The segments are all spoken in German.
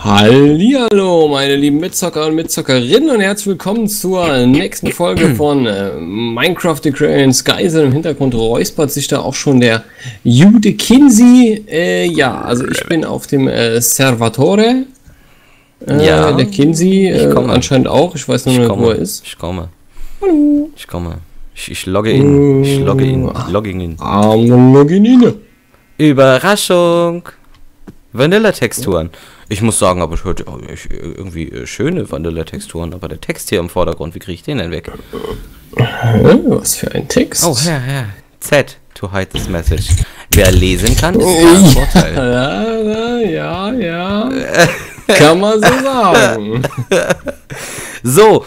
Hallihallo, meine lieben Mitzocker und Mitzockerinnen und herzlich willkommen zur nächsten Folge von Minecraft: Skysolated. Im Hintergrund räuspert sich da auch schon der Jude Kinnzi. Ja, also ich bin auf dem Servatore. Ja. Der Kinnzi anscheinend auch. Ich weiß nur nicht, wo er ist. Ich komme. Hallo. Ich komme. Ich logge in. Ich logge in. Logging in. Logging in. Überraschung. Vanilla Texturen. Ich muss sagen, aber ich hörte irgendwie schöne Vanilla Texturen, aber der Text hier im Vordergrund, wie kriege ich den denn weg? Was für ein Text? Oh, ja. Z to hide this message. Wer lesen kann, ist ein Vorteil. Ja. Kann man so sagen. So,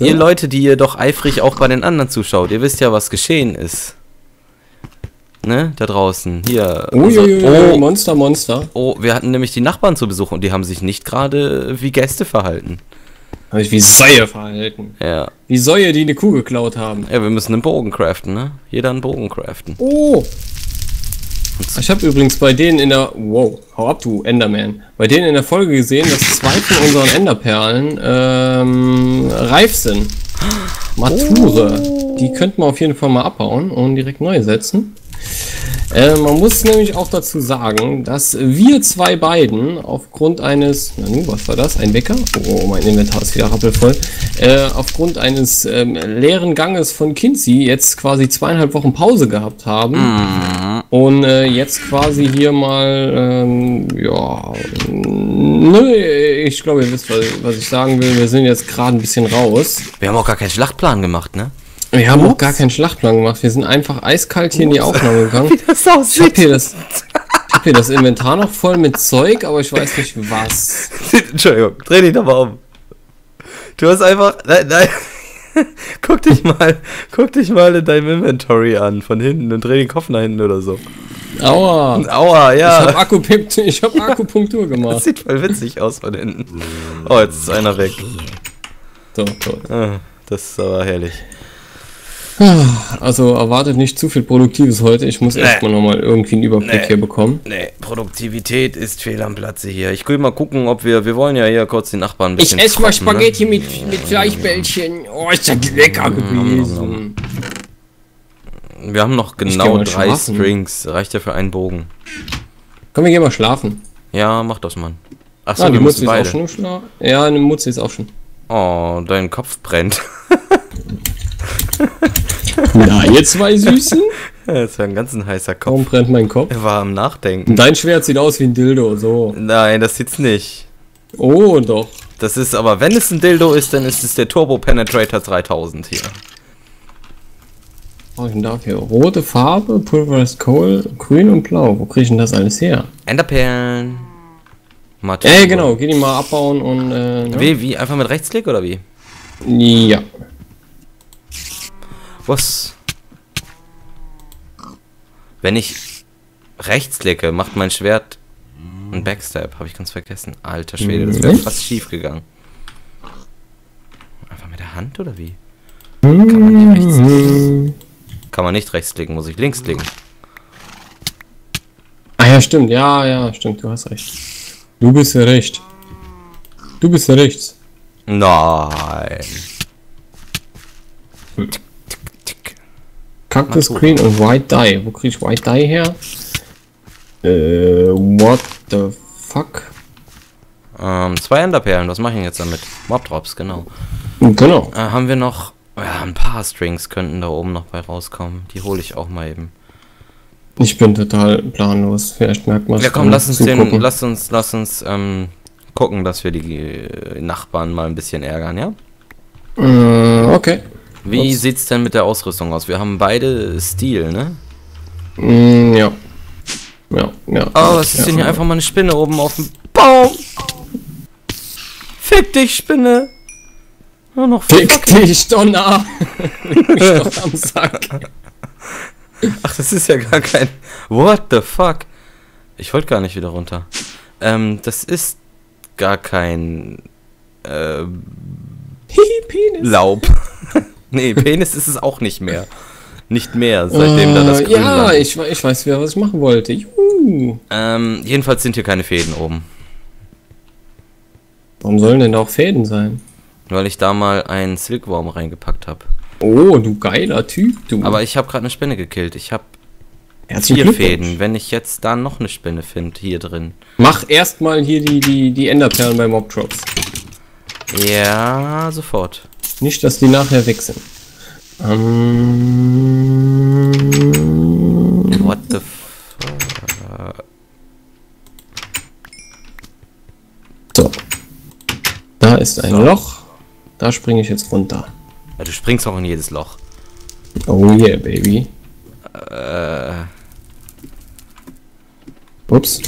ihr Leute, die ihr doch eifrig auch bei den anderen zuschaut, ihr wisst ja, was geschehen ist. Ne, da draußen, hier. Oh, Monster. Oh, wir hatten nämlich die Nachbarn zu Besuch und die haben sich nicht gerade wie Gäste verhalten. Haben sich wie Säue verhalten. Ja. Wie Säue, die eine Kuh geklaut haben. Ja, wir müssen einen Bogen craften, ne? Jeder einen Bogen craften. Oh! Ich habe übrigens bei denen in der... Wow, hau ab, du Enderman. Bei denen in der Folge gesehen, dass zwei von unseren Enderperlen reif sind. Mature. Oh. Die könnten wir auf jeden Fall mal abbauen und direkt neu setzen. Man muss nämlich auch dazu sagen, dass wir zwei beiden aufgrund eines, was war das, ein Wecker? Oh, mein Inventar ist wieder rappelvoll. Aufgrund eines leeren Ganges von Kinnzi jetzt quasi 2,5 Wochen Pause gehabt haben und jetzt quasi hier mal, ich glaube, ihr wisst, was ich sagen will, wir sind jetzt gerade ein bisschen raus. Wir haben auch gar keinen Schlachtplan gemacht, ne? Wir haben auch gar keinen Schlachtplan gemacht. Wir sind einfach eiskalt hier in die Aufnahme gegangen. Wie das aussieht. Ich hab hier das Inventar noch voll mit Zeug, aber ich weiß nicht was. Entschuldigung, dreh dich doch mal um. Du hast einfach... Nein. Guck dich mal in deinem Inventory an, von hinten und dreh den Kopf nach hinten oder so. Aua, ja. Ich hab Akupunktur gemacht. Das sieht voll witzig aus von hinten. Oh, jetzt ist einer weg. Tot. Ah, das ist aber herrlich. Also erwartet nicht zu viel Produktives heute. Ich muss erstmal nochmal irgendwie einen Überblick hier bekommen. Produktivität ist fehl am Platze hier. Ich will mal gucken, ob wir wollen ja hier kurz die Nachbarn ein bisschen. Ich esse mal Spaghetti mit Fleischbällchen. Oh, ist das lecker gewesen. Wir haben noch genau 3 Strings. Reicht ja für einen Bogen. Komm, wir gehen mal schlafen. Ja, mach das, Mann. Achso, die Mutze ist auch schon im Schlaf. Ja, eine Mutze ist auch schon. Oh, dein Kopf brennt. Na, ihr zwei Süßen? Das war ein ganz heißer Kopf. Warum brennt mein Kopf? Er war am Nachdenken. Dein Schwert sieht aus wie ein Dildo, so. Nein, das sieht's nicht. Oh, doch. Das ist aber, wenn es ein Dildo ist, dann ist es der Turbo Penetrator 3000 hier. Was brauche ich denn dafür? Rote Farbe, Pulverized Coal, grün und blau. Wo kriege ich denn das alles her? Enderperlen. Genau, geh die mal abbauen und, Wie? Einfach mit Rechtsklick oder wie? Ja. Was? Wenn ich rechts klicke, macht mein Schwert einen Backstab. Habe ich ganz vergessen. Alter Schwede, das wäre fast schief gegangen. Einfach mit der Hand oder wie? Kann man nicht rechts klicken, muss ich links klicken. Ah ja, stimmt. Ja, stimmt. Du hast recht. Du bist ja rechts. Du bist ja rechts. Nein. Cactus Green und White Dye. Wo kriege ich White Dye her? What the fuck? 2 Enderperlen, was mache ich jetzt damit? Mob Drops, genau. Genau. Haben wir noch... Ja, ein paar Strings könnten da oben noch bei rauskommen. Die hole ich auch mal eben. Ich bin total planlos. Vielleicht merkt man es. Ja komm, lass uns gucken, dass wir die Nachbarn mal ein bisschen ärgern, ja? Okay. Wie sieht's denn mit der Ausrüstung aus? Wir haben beide Stil, ne? Ja. Oh, was ist denn hier? Einfach mal eine Spinne oben auf dem Baum. Fick dich, Spinne. Nur noch Fick dich, Donner. Fick mich doch am Sack. Ach, das ist ja gar kein... What the fuck? Ich wollte gar nicht wieder runter. Das ist gar kein... Penis. Laub. Nee, Penis ist es auch nicht mehr. Nicht mehr, seitdem da das Grün war. Ja, ich weiß wieder, was ich machen wollte. Jedenfalls sind hier keine Fäden oben. Warum sollen denn da auch Fäden sein? Weil ich da mal einen Silkworm reingepackt habe. Oh, du geiler Typ, du. Aber ich habe gerade eine Spinne gekillt. Ich habe 4 Fäden. Wenn ich jetzt da noch eine Spinne finde, hier drin. Mach erstmal hier die Enderperlen bei Mob Drops. Ja, sofort. Nicht, dass die nachher weg sind. What the fuck? So. Da ist ein Loch. Da springe ich jetzt runter. Ja, du springst auch in jedes Loch. Oh yeah, baby. Ups.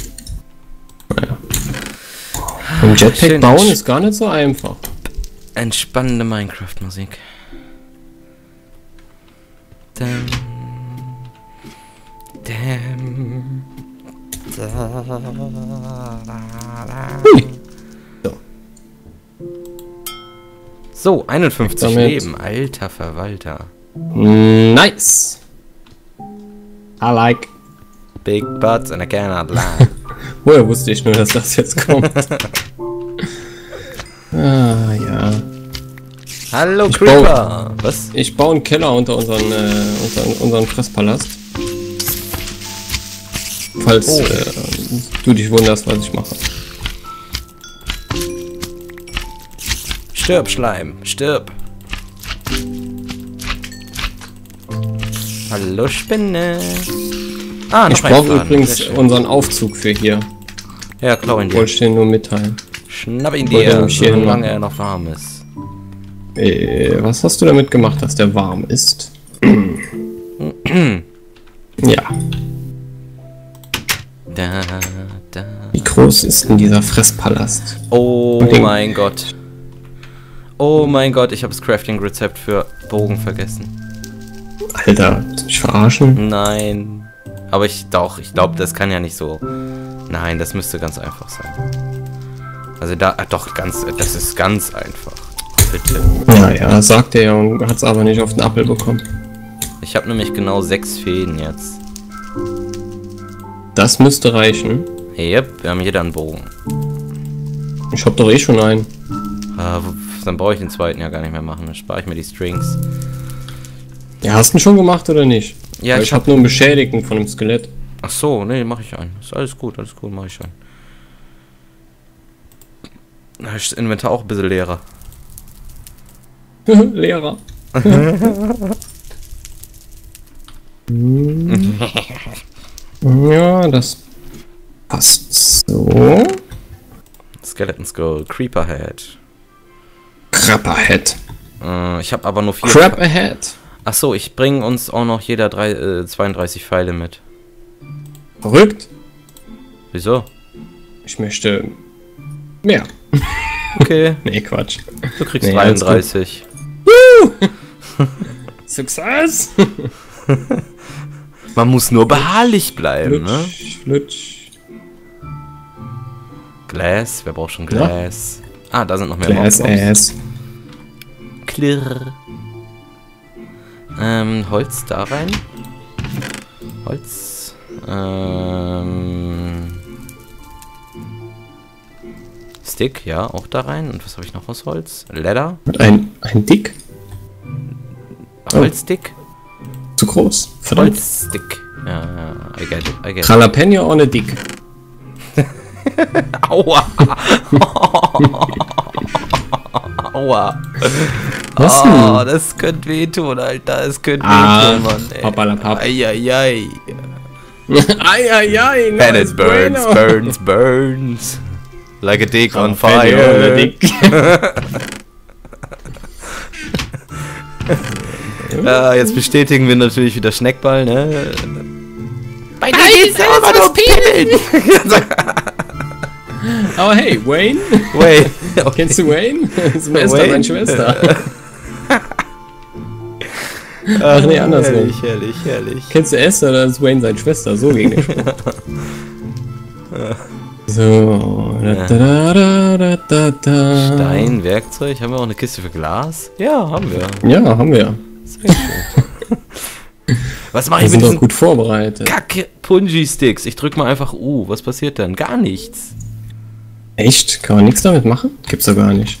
Naja. Und Jetpack bauen ist gar nicht so einfach. Entspannende Minecraft-Musik. So, 51 damit. Leben, alter Verwalter. Nice. I like big butts and I cannot lie. Woher wusste ich nur, dass das jetzt kommt? Ah, ja. Hallo, Creeper! Was? Ich baue einen Keller unter unseren Fresspalast. Falls du dich wunderst, was ich mache. Stirb, Schleim! Stirb! Hallo, Spinne! Ah, ich brauche übrigens unseren Aufzug für hier. Ja, klau ihn dir. Wollte ich dir nur mitteilen. Schnapp ihn dir, solange er noch warm ist. Was hast du damit gemacht, dass der warm ist? Ja. Wie groß ist denn dieser Fresspalast? Oh mein Gott. Oh mein Gott, ich habe das Crafting-Rezept für Bogen vergessen. Alter, mich verarschen? Nein. Aber ich glaube, das kann ja nicht so. Nein, das müsste ganz einfach sein. Also da, das ist ganz einfach. Bitte. Naja, sagt er ja und hat es aber nicht auf den Appel bekommen. Ich habe nämlich genau 6 Fäden jetzt. Das müsste reichen. Yep, wir haben jeder einen Bogen. Ich habe doch eh schon einen. Dann brauche ich den zweiten ja gar nicht mehr machen. Dann spare ich mir die Strings. Ja, hast du ihn schon gemacht oder nicht? Ja, ich habe nur einen Beschädigten von dem Skelett. Ach so, nee, mache ich einen. Ist alles gut, mache ich einen. Da ist das Inventar auch ein bisschen leerer. Lehrer. Ja, das passt so. Skeleton Skull, Creeper Head. Crapper Head. Ich habe aber nur 4. Crapper Head. Achso, ich bringe uns auch noch jeder 32 Pfeile mit. Verrückt. Wieso? Ich möchte mehr. Okay. Nee, Quatsch. Du kriegst 33. Success! Man muss nur beharrlich bleiben, ne? Glass, wer braucht schon Glass? Ja. Ah, da sind noch mehr Glass. Klirr. Holz da rein. Holz. Stick, ja, auch da rein. Und was habe ich noch aus Holz? Leder. Ein Dick? Holzdick? Oh. Zu groß. Verdammt. Holzdick. Ja, ja, I get it, I get it. Jalapeno ohne Dick. Aua. Aua. Was denn? Oh, das könnte wehtun, Alter. Das könnte wehtun, Mann. Papalapap. Eieiei. Eieiei. And it burns, burns, burns. Like a dick on fire. Dick. Jetzt bestätigen wir natürlich wieder Schneckball, ne? Bei dir geht's selber nur Pimmeln! Aber hey, Wayne? Wayne. Okay. Kennst du Wayne? Das ist meine Schwester. Ach nee, andersrum. Herrlich, herrlich, herrlich. Kennst du Esther, dann ist Wayne seine Schwester, so ging der Spruch. So. Ja. Stein, Werkzeug. Haben wir auch eine Kiste für Glas? Ja, haben wir. Ja, haben wir. Sehr schön. Was mache ich mit diesen gut vorbereitet? Kacke Punji-Sticks. Ich drück mal einfach U. Was passiert dann? Gar nichts. Echt? Kann man nichts damit machen? Gibt's doch gar nicht.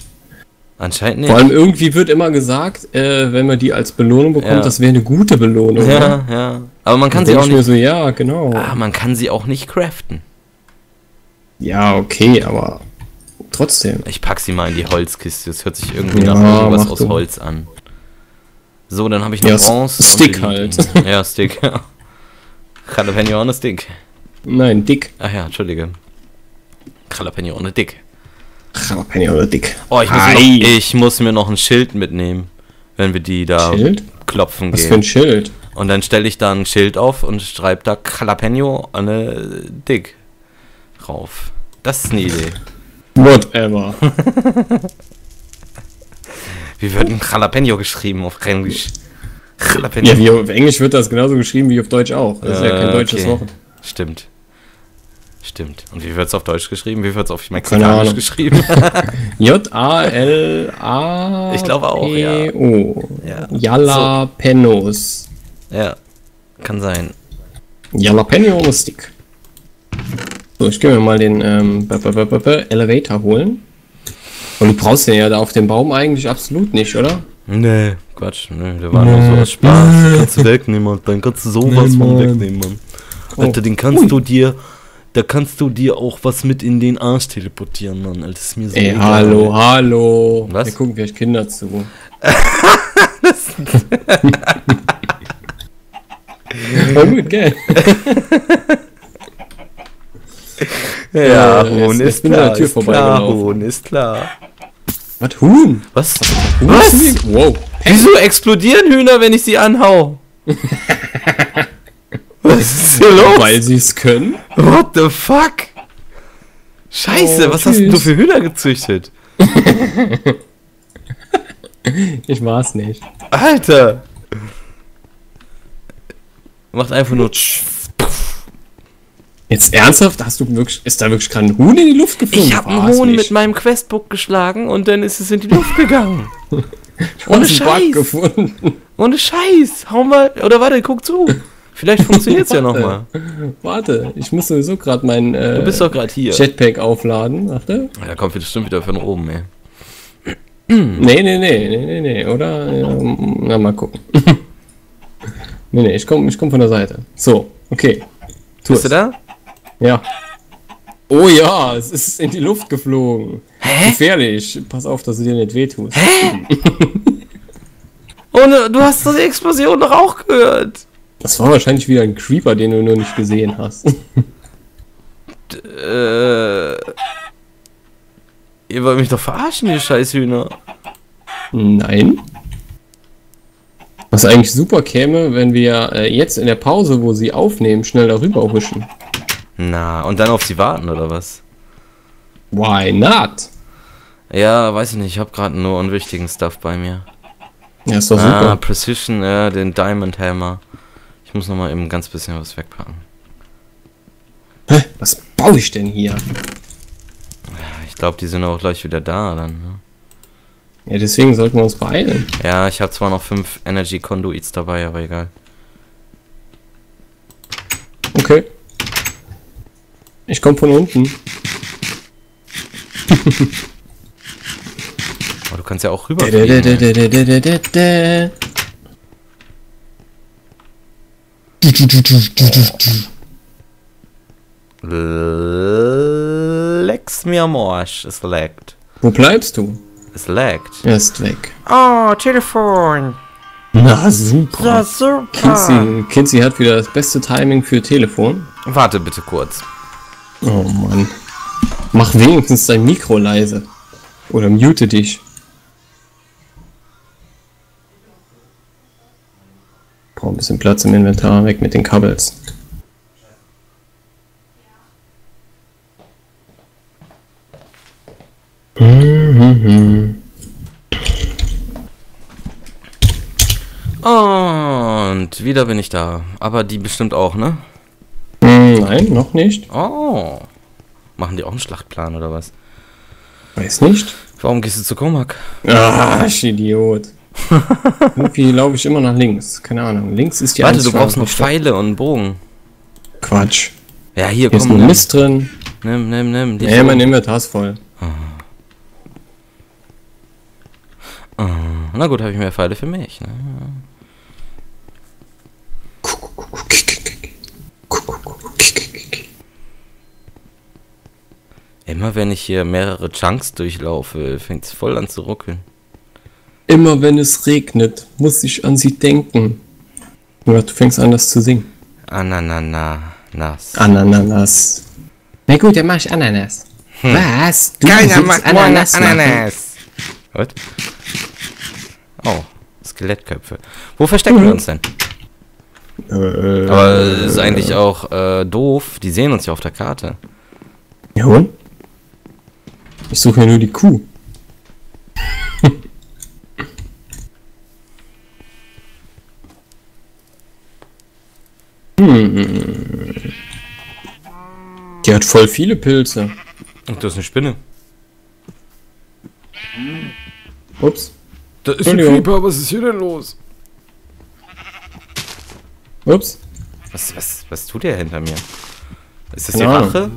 Anscheinend nicht. Vor allem irgendwie wird immer gesagt, wenn man die als Belohnung bekommt, ja, das wäre eine gute Belohnung. Ja, ja. Aber man kann sie auch nicht... So, ja, genau. Ah, man kann sie auch nicht craften. Ja, okay, aber trotzdem. Ich pack sie mal in die Holzkiste. Das hört sich irgendwie nach irgendwas aus Holz an. So, dann habe ich noch Bronze. Stick halt. Ja, Stick. Jalapeno on a Stick. Nein, Dick. Ach ja, entschuldige. Jalapeno on a Dick. Jalapeno on a Dick. Oh, ich muss mir noch ein Schild mitnehmen, wenn wir die da klopfen gehen. Was für ein Schild? Und dann stelle ich da ein Schild auf und schreibe da Jalapeno on a Dick drauf. Das ist eine Idee. Whatever. Wie wird ein Jalapeno geschrieben auf Englisch? Jalapeno. Ja, wie auf Englisch wird das genauso geschrieben wie auf Deutsch auch. Das ist ja kein deutsches Wort. Stimmt. Stimmt. Und wie wird es auf Deutsch geschrieben? Wie wird es auf Mexikanisch geschrieben? J-A-L-A-P-E-O. Ich glaube auch, ja. Jalapenos. So. Ja, kann sein. Jalapeno-Stick. So, ich gehe mir mal den Elevator holen. Und du brauchst den ja da auf dem Baum eigentlich absolut nicht, oder? Nee, Quatsch, nee, der war nur so aus Spaß. Kannst du wegnehmen, Mann. Dann kannst du sowas von wegnehmen, Mann. Alter, den kannst du dir, da kannst du dir auch was mit in den Arsch teleportieren, Mann. Alter, ist mir so egal. Hallo, hallo. Was? Wir gucken vielleicht Kinder zu. Voll gut, gell? Ja, Huhn ist klar, Huhn ist klar. Was, Huhn? Was? Was? Wow. Wieso explodieren Hühner, wenn ich sie anhau? Was ist hier los? Weil sie es können? What the fuck? Scheiße, was hast du für Hühner gezüchtet? Ich war's nicht. Alter! Macht einfach nur... Jetzt ernsthaft? Hast du wirklich, ist da wirklich gerade ein Huhn in die Luft geflogen? Ich habe einen Huhn mit meinem Questbook geschlagen und dann ist es in die Luft gegangen. Ohne Scheiß. Gefunden. Ohne Scheiß. Hau mal, oder warte, guck zu. Vielleicht funktioniert's ja nochmal. Warte, ich muss sowieso gerade mein du bist doch grad hier. Jetpack aufladen. Warte. Ja, da kommt bestimmt wieder von oben, ey. Nee, oder? Na, mal gucken. Nee, ich komm von der Seite. So, okay. Bist du da? Ja. Oh ja, es ist in die Luft geflogen. Hä? Gefährlich. Pass auf, dass du dir nicht wehtust. Hä? Ohne, du hast die Explosion doch auch gehört. Das war wahrscheinlich wieder ein Creeper, den du nur nicht gesehen hast. Ihr wollt mich doch verarschen, ihr Scheißhühner. Nein. Was eigentlich super käme, wenn wir jetzt in der Pause, wo sie aufnehmen, schnell darüber huschen. Na, und dann auf sie warten, oder was? Why not? Ja, weiß ich nicht, ich habe gerade nur unwichtigen Stuff bei mir. Ja, ist doch super. Ah, Precision, ja, den Diamond Hammer. Ich muss nochmal eben ganz bisschen was wegpacken. Hä, was baue ich denn hier? Ich glaube, die sind auch gleich wieder da, dann, ne? Ja, deswegen sollten wir uns beeilen. Ja, ich habe zwar noch 5 Energy Conduits dabei, aber egal. Okay. Ich komme von unten. Aber du kannst ja auch rüber. Lex mir am Arsch, es laggt. Wo bleibst du? Es laggt. Er ist weg. Oh, Telefon. Na super. Na super. Kinnzi hat wieder das beste Timing für Telefon. Warte bitte kurz. Oh Mann. Mach wenigstens dein Mikro leise. Oder mute dich. Brauch ein bisschen Platz im Inventar, weg mit den Kabels. Und wieder bin ich da. Aber die bestimmt auch, ne? Nein, noch nicht. Oh. Machen die auch einen Schlachtplan, oder was? Weiß nicht. Warum gehst du zu Komak? Ah, ich Idiot. Irgendwie laufe ich immer nach links. Keine Ahnung. Links ist die Warte, du brauchst noch Pfeile und einen Bogen. Quatsch. Ja, hier ist ein Mist drin. Nimm. Ja, mein Inventar ist voll. Oh. Na gut, habe ich mehr Pfeile für mich. Ne? Immer wenn ich hier mehrere Chunks durchlaufe, fängt es voll an zu ruckeln. Immer wenn es regnet, muss ich an sie denken. Oder du fängst an, das zu singen. Ananas. Ananas. Na gut, dann mach ich Ananas. Was? Du willst Ananas. Was? Oh, Skelettköpfe. Wo verstecken wir uns denn? Aber das ist eigentlich auch doof. Die sehen uns ja auf der Karte. Ja, und? Ich suche ja nur die Kuh. Die hat voll viele Pilze. Und das ist eine Spinne. Ups. Da ist ein Creeper, was ist hier denn los? Ups. Was tut der hinter mir? Ist das die Rache?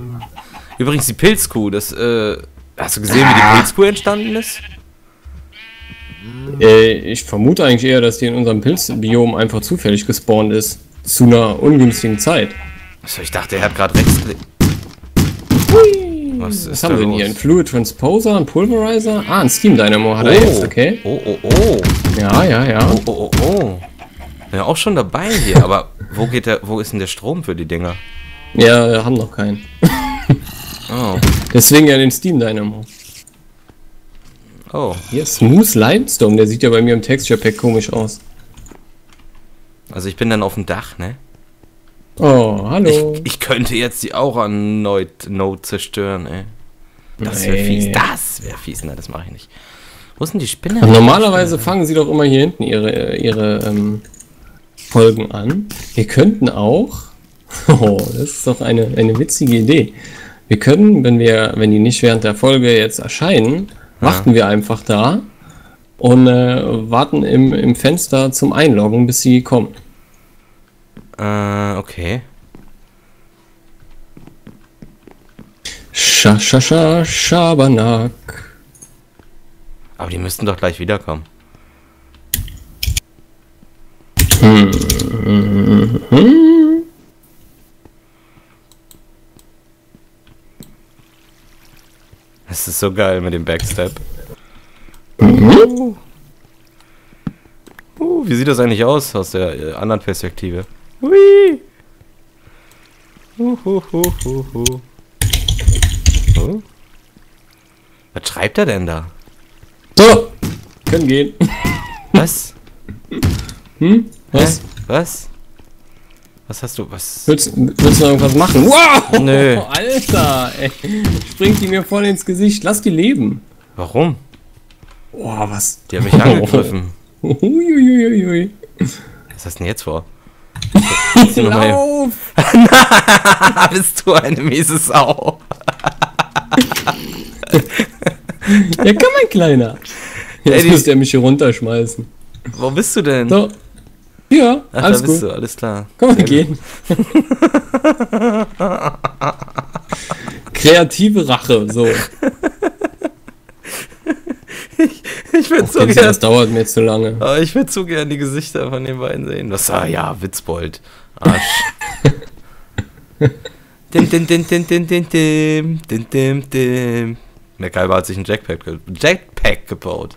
Übrigens die Pilzkuh, das, hast du gesehen, wie die Pilzkuh entstanden ist? Ich vermute eigentlich eher, dass die in unserem Pilzbiom einfach zufällig gespawnt ist. Zu einer ungünstigen Zeit. Achso, ich dachte, er hat gerade rechtsklick. Was haben wir denn hier? Ein Fluid Transposer, ein Pulverizer? Ah, ein Steam Dynamo hat er jetzt, okay. Ja. Oh. Bin ja auch schon dabei hier, aber wo ist denn der Strom für die Dinger? Ja, wir haben noch keinen. Oh. Deswegen ja den Steam Dynamo. Oh. Hier ist Smooth Limestone, der sieht ja bei mir im Texture Pack komisch aus. Also ich bin dann auf dem Dach, ne? Oh, hallo. Ich könnte jetzt die Aura-Node zerstören, ey. Das wäre fies. Das wäre fies. Nein, das mache ich nicht. Wo sind die Spinne? Aber normalerweise fangen sie doch immer hier hinten ihre Folgen an. Wir könnten auch... Oh, das ist doch eine witzige Idee. Wir können, wenn die nicht während der Folge jetzt erscheinen, warten wir einfach da und warten im Fenster zum Einloggen, bis sie kommen. Okay. Schabernack. Aber die müssten doch gleich wiederkommen. Das ist so geil mit dem Backstep. Wie sieht das eigentlich aus der anderen Perspektive? Hui! Was schreibt er denn da? So! Können gehen. Was? Was? Was? Was hast du? Was? Willst du noch irgendwas machen? Wow! Nö. Alter! Ey. Springt die mir voll ins Gesicht. Lass die leben. Warum? Boah, was? Die haben mich angegriffen. Uiuiuiui. Was hast du denn jetzt vor? Lauf! Na, bist du eine miese Sau. Ja, komm, mein Kleiner. Jetzt müsste er mich hier runterschmeißen. Wo bist du denn? So. Ja, ach, alles da bist gut. Du, alles klar. Komm, wir gehen. Kreative Rache, so. Ich würde so gerne... Das dauert mir zu lange. Aber ich würde so gerne die Gesichter von den beiden sehen. Das war ja Witzbold. Arsch. MacGyver hat sich ein Jetpack gebaut.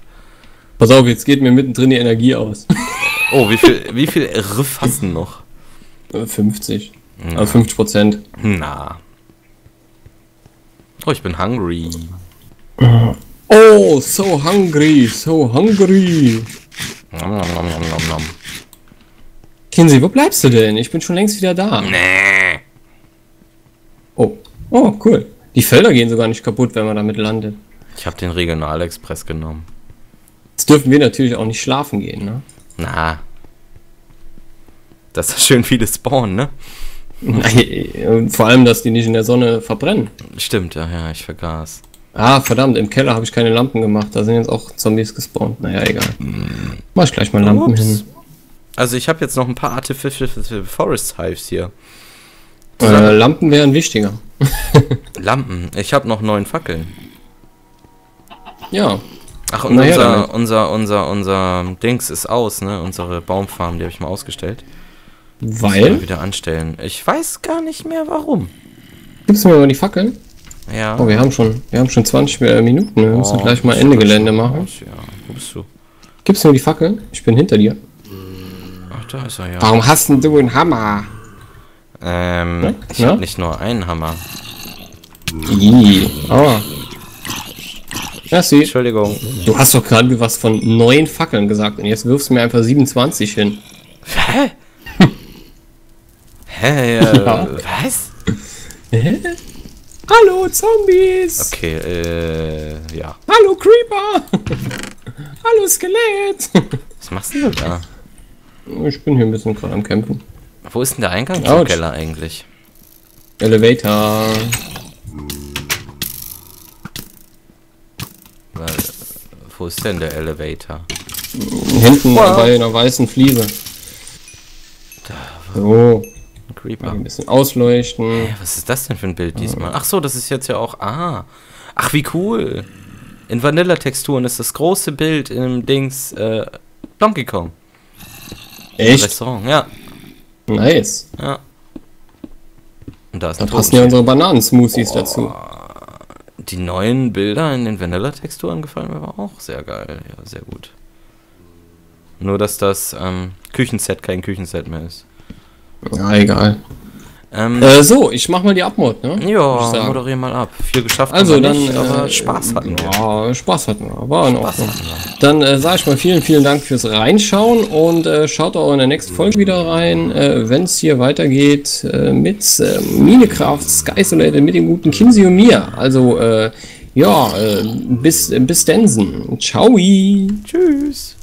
Pass auf, jetzt geht mir mittendrin die Energie aus. Oh, wie viel Riff hast du noch? 50. Na. Also 50%. Na. Oh, ich bin hungry. Oh, so hungry, so hungry. Nom. Kinnzi, wo bleibst du denn? Ich bin schon längst wieder da. Nee. Oh, cool. Die Felder gehen sogar nicht kaputt, wenn man damit landet. Ich habe den Regionalexpress genommen. Jetzt dürfen wir natürlich auch nicht schlafen gehen, ne? Na. Dass da schön viele spawnen, ne? Nein, vor allem, dass die nicht in der Sonne verbrennen. Stimmt, ja, ich vergaß. Ah, verdammt, im Keller habe ich keine Lampen gemacht. Da sind jetzt auch Zombies gespawnt. Naja, egal. Mach ich gleich mal Lampen hin. Also ich habe jetzt noch ein paar Artificial Forest Hives hier. Lampen wären wichtiger. Lampen. Ich habe noch 9 Fackeln. Ja. Ach, und unser Dings ist aus, ne? Unsere Baumfarm, die habe ich mal ausgestellt. Weil? Muss ich wieder anstellen. Ich weiß gar nicht mehr, warum. Gibst du mir mal die Fackeln? Ja. Oh, wir haben schon 20 Minuten. Wir müssen gleich mal Ende Gelände machen. Ja, wo bist du? Gibst du mir die Fackeln? Ich bin hinter dir. Ach, da ist er ja. Warum hast denn du einen Hammer? Ich habe nicht nur einen Hammer. Oh. Merci. Entschuldigung. Du hast doch gerade was von 9 Fackeln gesagt und jetzt wirfst du mir einfach 27 hin. Hä? Hä? Ja. Was? Hä? Hallo Zombies! Okay, ja. Hallo Creeper! Hallo Skelett! Was machst du denn da? Ich bin hier ein bisschen gerade am Campen. Wo ist denn der Eingang zum Keller eigentlich? Elevator. Wo ist denn der Elevator? Hinten bei einer weißen Fliese. Da war ein Creeper. Ein bisschen ausleuchten. Hey, was ist das denn für ein Bild diesmal? Ach so, das ist jetzt ja auch... Ah. Ach, wie cool. In Vanilla Texturen ist das große Bild im Dings Donkey Kong. Echt? Restaurant, ja. Nice. Ja. Und da passen ja unsere Bananen-Smoothies dazu. Die neuen Bilder in den Vanilla-Texturen gefallen mir aber auch sehr geil. Ja, sehr gut. Nur, dass das Küchenset kein Küchenset mehr ist. Ja, egal. So, ich mach mal die Abmod, ne? Ja, moderier mal ab. Viel geschafft, also dann nicht, aber Spaß hatten wir. Ja, Spaß hatten wir. War in Ordnung. Dann sage ich mal vielen, vielen Dank fürs Reinschauen und schaut auch in der nächsten Folge wieder rein, wenn es hier weitergeht mit Minecraft Skysolated mit dem guten Kinnzi und mir. Also, bis Densen. Ciao. Tschüss.